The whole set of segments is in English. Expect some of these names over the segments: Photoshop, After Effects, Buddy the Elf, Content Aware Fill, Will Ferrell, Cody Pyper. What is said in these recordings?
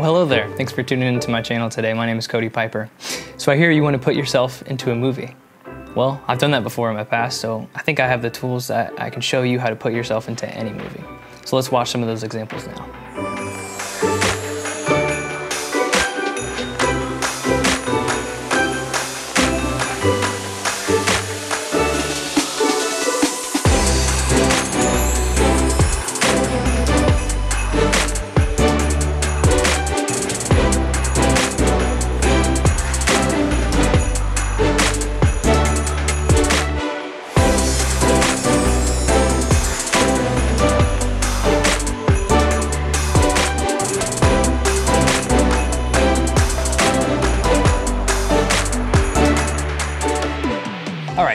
Well, hello there. Thanks for tuning in to my channel today. My name is Cody Pyper. So I hear you want to put yourself into a movie. Well, I've done that before in my past, so I think I have the tools that I can show you how to put yourself into any movie. So let's watch some of those examples now.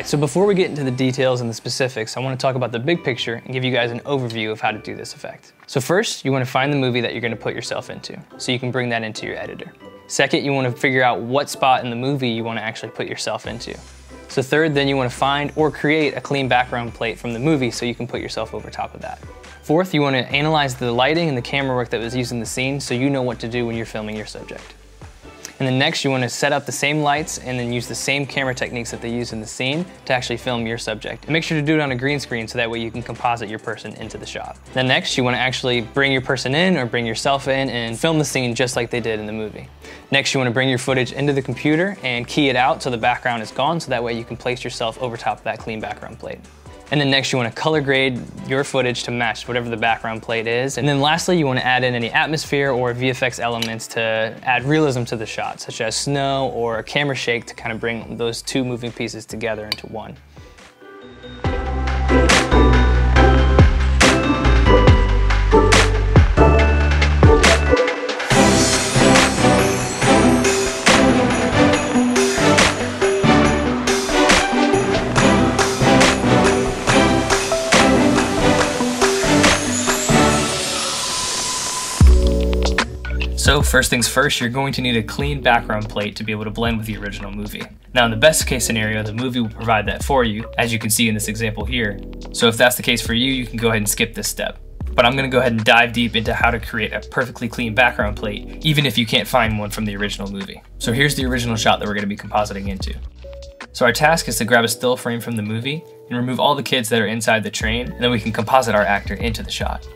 So before we get into the details and the specifics, I want to talk about the big picture and give you guys an overview of how to do this effect. So first, you want to find the movie that you're going to put yourself into, so you can bring that into your editor. Second, you want to figure out what spot in the movie you want to actually put yourself into. So third, then you want to find or create a clean background plate from the movie so you can put yourself over top of that. Fourth, you want to analyze the lighting and the camera work that was used in the scene so you know what to do when you're filming your subject. And then next, you want to set up the same lights and then use the same camera techniques that they use in the scene to actually film your subject. And make sure to do it on a green screen so that way you can composite your person into the shot. Then next, you want to actually bring your person in or bring yourself in and film the scene just like they did in the movie. Next, you want to bring your footage into the computer and key it out so the background is gone so that way you can place yourself over top of that clean background plate. And then next, you want to color grade your footage to match whatever the background plate is. And then lastly, you want to add in any atmosphere or VFX elements to add realism to the shot, such as snow or a camera shake to kind of bring those two moving pieces together into one. So first things first, you're going to need a clean background plate to be able to blend with the original movie. Now in the best case scenario, the movie will provide that for you, as you can see in this example here. So if that's the case for you, you can go ahead and skip this step. But I'm going to go ahead and dive deep into how to create a perfectly clean background plate, even if you can't find one from the original movie. So here's the original shot that we're going to be compositing into. So our task is to grab a still frame from the movie and remove all the kids that are inside the train, and then we can composite our actor into the shot.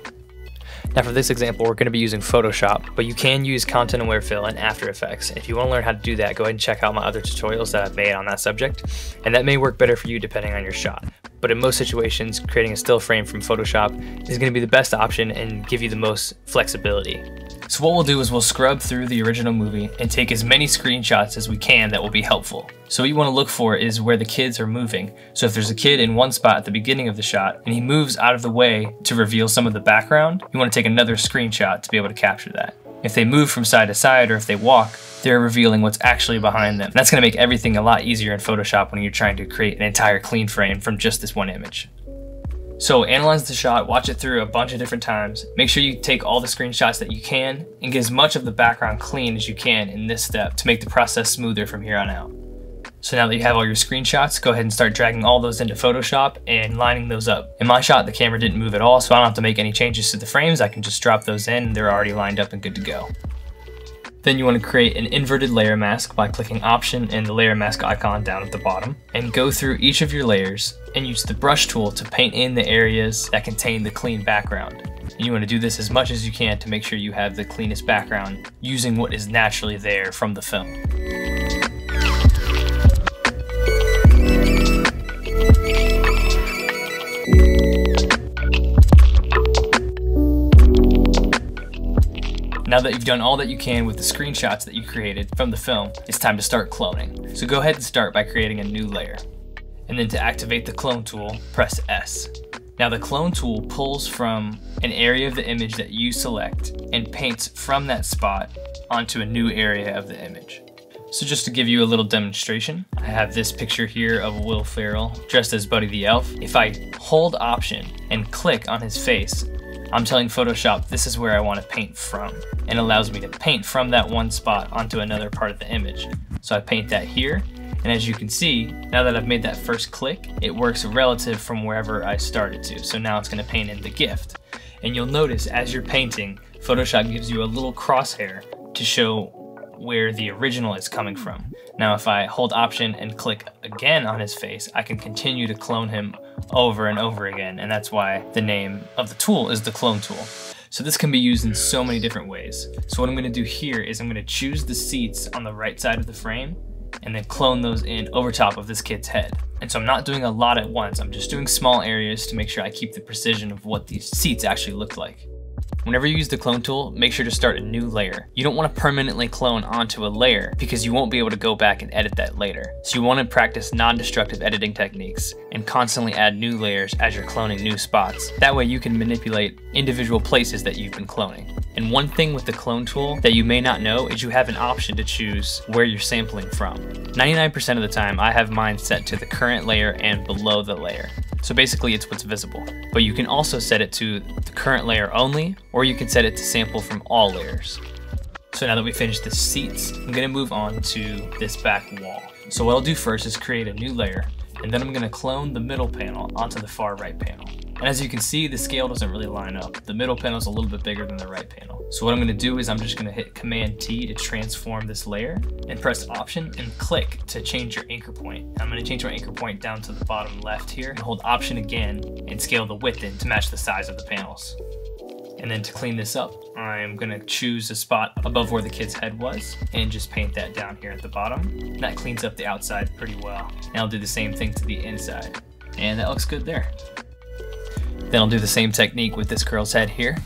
Now for this example, we're going to be using Photoshop, but you can use content-aware fill in After Effects. If you want to learn how to do that, go ahead and check out my other tutorials that I've made on that subject, and that may work better for you depending on your shot. But in most situations, creating a still frame from Photoshop is going to be the best option and give you the most flexibility. So what we'll do is we'll scrub through the original movie and take as many screenshots as we can that will be helpful. So what you want to look for is where the kids are moving. So if there's a kid in one spot at the beginning of the shot and he moves out of the way to reveal some of the background, you want to take another screenshot to be able to capture that. If they move from side to side or if they walk, they're revealing what's actually behind them. And that's going to make everything a lot easier in Photoshop when you're trying to create an entire clean frame from just this one image. So analyze the shot, watch it through a bunch of different times. Make sure you take all the screenshots that you can and get as much of the background clean as you can in this step to make the process smoother from here on out. So now that you have all your screenshots, go ahead and start dragging all those into Photoshop and lining those up. In my shot, the camera didn't move at all, so I don't have to make any changes to the frames. I can just drop those in and they're already lined up and good to go. Then you want to create an inverted layer mask by clicking Option and the layer mask icon down at the bottom, and go through each of your layers and use the brush tool to paint in the areas that contain the clean background. And you want to do this as much as you can to make sure you have the cleanest background using what is naturally there from the film. Now that you've done all that you can with the screenshots that you created from the film, it's time to start cloning. So go ahead and start by creating a new layer. And then to activate the clone tool, press S. Now the clone tool pulls from an area of the image that you select and paints from that spot onto a new area of the image. So just to give you a little demonstration, I have this picture here of Will Ferrell dressed as Buddy the Elf. If I hold Option and click on his face, I'm telling Photoshop this is where I want to paint from, and allows me to paint from that one spot onto another part of the image. So I paint that here, and as you can see, now that I've made that first click, it works relative from wherever I started to. So now it's going to paint in the gift. And you'll notice as you're painting, Photoshop gives you a little crosshair to show where the original is coming from. Now, if I hold Option and click again on his face, I can continue to clone him over and over again, and that's why the name of the tool is the clone tool. So this can be used in so many different ways. So what I'm gonna do here is I'm gonna choose the seats on the right side of the frame and then clone those in over top of this kid's head. And so I'm not doing a lot at once, I'm just doing small areas to make sure I keep the precision of what these seats actually look like. Whenever you use the clone tool, make sure to start a new layer. You don't want to permanently clone onto a layer because you won't be able to go back and edit that later. So you want to practice non-destructive editing techniques and constantly add new layers as you're cloning new spots. That way you can manipulate individual places that you've been cloning. And one thing with the clone tool that you may not know is you have an option to choose where you're sampling from. 99% of the time, I have mine set to the current layer and below the layer. So basically it's what's visible, but you can also set it to the current layer only, or you can set it to sample from all layers. So now that we finished the seats, I'm gonna move on to this back wall. So what I'll do first is create a new layer, and then I'm gonna clone the middle panel onto the far right panel. And as you can see, the scale doesn't really line up. The middle panel is a little bit bigger than the right panel. So what I'm gonna do is I'm just gonna hit Command T to transform this layer and press Option and click to change your anchor point. And I'm gonna change my anchor point down to the bottom left here and hold Option again and scale the width in to match the size of the panels. And then to clean this up, I'm gonna choose a spot above where the kid's head was and just paint that down here at the bottom. That cleans up the outside pretty well. And I'll do the same thing to the inside. And that looks good there. Then I'll do the same technique with this girl's head here.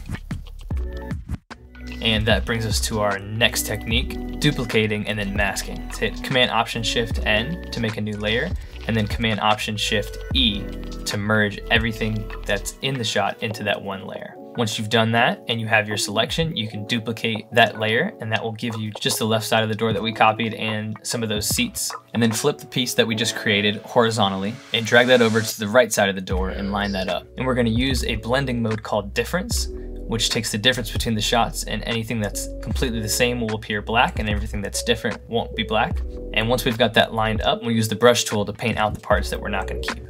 And that brings us to our next technique, duplicating and then masking. Let's hit Command Option Shift N to make a new layer, and then Command Option Shift E to merge everything that's in the shot into that one layer. Once you've done that and you have your selection, you can duplicate that layer, and that will give you just the left side of the door that we copied and some of those seats. And then flip the piece that we just created horizontally and drag that over to the right side of the door and line that up. And we're gonna use a blending mode called Difference, which takes the difference between the shots, and anything that's completely the same will appear black and everything that's different won't be black. And once we've got that lined up, we'll use the brush tool to paint out the parts that we're not gonna keep.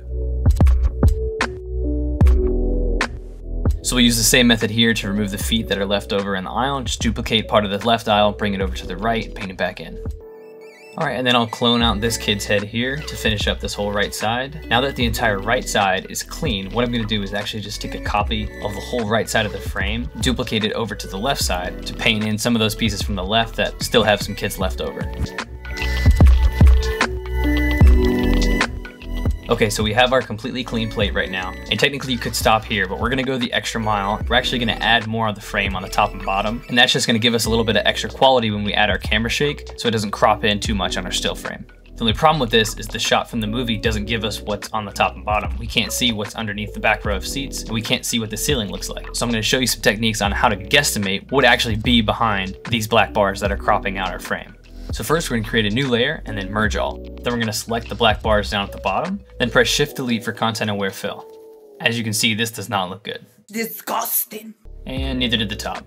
So we'll use the same method here to remove the feet that are left over in the aisle, and just duplicate part of the left aisle, bring it over to the right, paint it back in. All right, and then I'll clone out this kid's head here to finish up this whole right side. Now that the entire right side is clean, what I'm gonna do is actually just take a copy of the whole right side of the frame, duplicate it over to the left side to paint in some of those pieces from the left that still have some kids left over. Okay, so we have our completely clean plate right now, and technically you could stop here, but we're gonna go the extra mile. We're actually gonna add more on the frame on the top and bottom, and that's just gonna give us a little bit of extra quality when we add our camera shake, so it doesn't crop in too much on our still frame. The only problem with this is the shot from the movie doesn't give us what's on the top and bottom. We can't see what's underneath the back row of seats, and we can't see what the ceiling looks like. So I'm gonna show you some techniques on how to guesstimate what would actually be behind these black bars that are cropping out our frame. So first we're gonna create a new layer and then merge all. Then we're gonna select the black bars down at the bottom, then press Shift Delete for Content Aware Fill. As you can see, this does not look good. Disgusting. And neither did the top.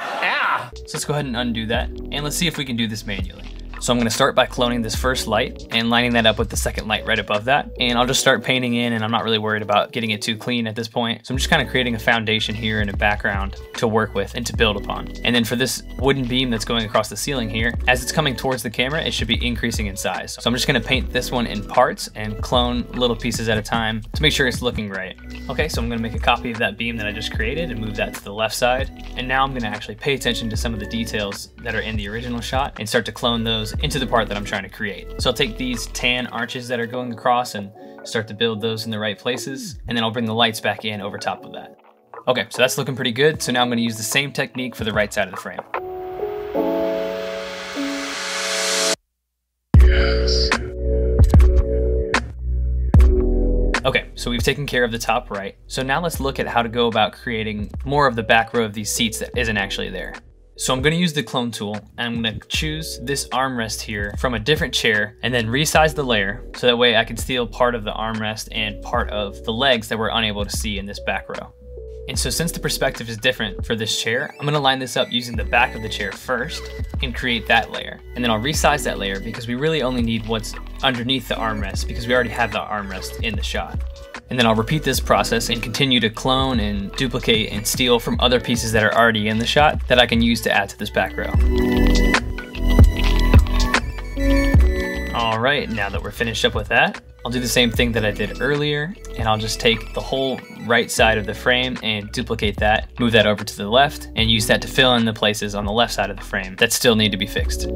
Ah! So let's go ahead and undo that, and let's see if we can do this manually. So I'm gonna start by cloning this first light and lining that up with the second light right above that. And I'll just start painting in, and I'm not really worried about getting it too clean at this point. So I'm just kind of creating a foundation here and a background to work with and to build upon. And then for this wooden beam that's going across the ceiling here, as it's coming towards the camera, it should be increasing in size. So I'm just gonna paint this one in parts and clone little pieces at a time to make sure it's looking right. Okay, so I'm gonna make a copy of that beam that I just created and move that to the left side. And now I'm gonna actually pay attention to some of the details that are in the original shot and start to clone those into the part that I'm trying to create. So I'll take these tan arches that are going across and start to build those in the right places, and then I'll bring the lights back in over top of that. Okay, so that's looking pretty good. So now I'm going to use the same technique for the right side of the frame. Yes. Okay, so we've taken care of the top right. So now let's look at how to go about creating more of the back row of these seats that isn't actually there. So I'm gonna use the clone tool, and I'm gonna choose this armrest here from a different chair and then resize the layer so that way I can steal part of the armrest and part of the legs that we're unable to see in this back row. And so since the perspective is different for this chair, I'm gonna line this up using the back of the chair first and create that layer. And then I'll resize that layer because we really only need what's underneath the armrest because we already have the armrest in the shot. And then I'll repeat this process and continue to clone and duplicate and steal from other pieces that are already in the shot that I can use to add to this back row. All right, now that we're finished up with that, I'll do the same thing that I did earlier, and I'll just take the whole right side of the frame and duplicate that, move that over to the left, and use that to fill in the places on the left side of the frame that still need to be fixed.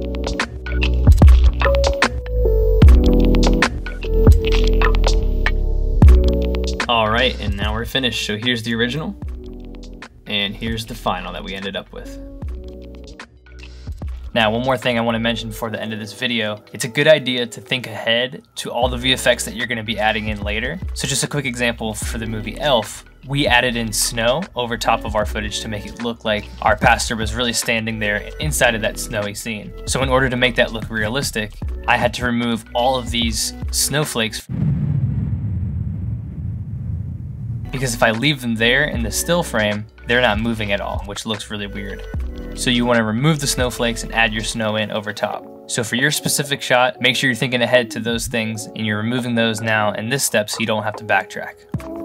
All right, and now we're finished. So here's the original, and here's the final that we ended up with. Now, one more thing I want to mention before the end of this video, it's a good idea to think ahead to all the VFX that you're going to be adding in later. So just a quick example for the movie Elf, we added in snow over top of our footage to make it look like our pastor was really standing there inside of that snowy scene. So in order to make that look realistic, I had to remove all of these snowflakes, because if I leave them there in the still frame, they're not moving at all, which looks really weird. So you want to remove the snowflakes and add your snow in over top. So for your specific shot, make sure you're thinking ahead to those things and you're removing those now in this step so you don't have to backtrack.